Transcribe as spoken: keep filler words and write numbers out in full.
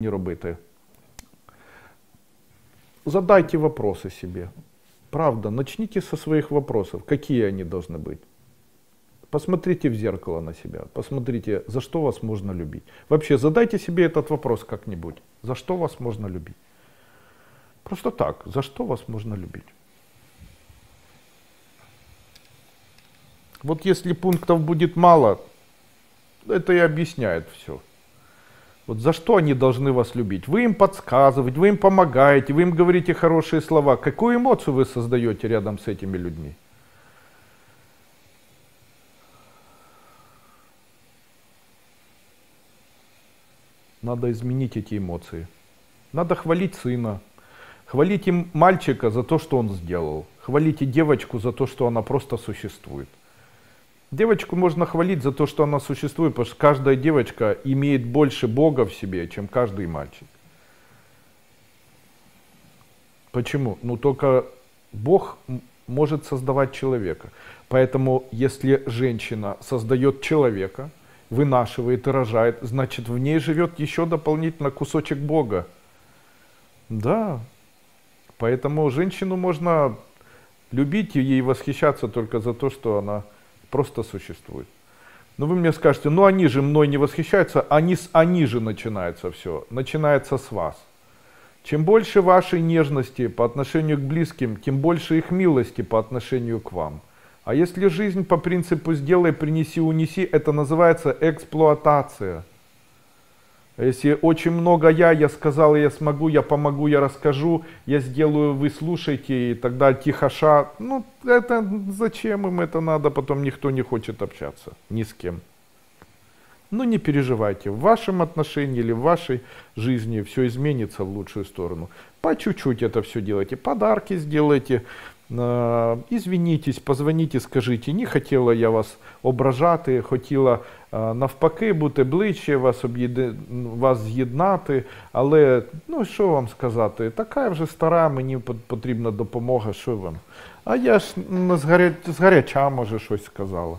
не робити. Задайте вопросы себе. Правда, начните со своих вопросов. Какие они должны быть? Посмотрите в зеркало на себя. Посмотрите, за что вас можно любить. Вообще, задайте себе этот вопрос как-нибудь. За что вас можно любить? Просто так. За что вас можно любить? Вот если пунктов будет мало, это и объясняет все. Вот за что они должны вас любить? Вы им подсказываете, вы им помогаете, вы им говорите хорошие слова. Какую эмоцию вы создаете рядом с этими людьми? Надо изменить эти эмоции. Надо хвалить сына. Хвалите мальчика за то, что он сделал. Хвалите девочку за то, что она просто существует. Девочку можно хвалить за то, что она существует, потому что каждая девочка имеет больше Бога в себе, чем каждый мальчик. Почему? Ну, только Бог может создавать человека. Поэтому, если женщина создает человека, вынашивает и рожает, значит, в ней живет еще дополнительно кусочек Бога. Да. Поэтому женщину можно любить и ей восхищаться только за то, что она просто существует. Но вы мне скажете, ну они же мной не восхищаются, они, они же начинается все, начинается с вас. Чем больше вашей нежности по отношению к близким, тем больше их милости по отношению к вам. А если жизнь по принципу «сделай, принеси, унеси», это называется эксплуатация. Если очень много «я», «я сказал», «я смогу», «я помогу», «я расскажу», «я сделаю», «вы слушайте», и тогда тихоша. Ну, это зачем им это надо, потом никто не хочет общаться ни с кем. Ну, не переживайте, в вашем отношении или в вашей жизни все изменится в лучшую сторону. По чуть-чуть это все делайте, подарки сделайте. Извинитесь, позвоните, скажите, не хотіла я вас ображати, хотіла навпаки бути ближче, вас, об'єди... вас з'єднати, але ну що вам сказати, така вже стара, мені потрібна допомога, що вам. А я ж ну, згаря... згаряча, може, щось сказала.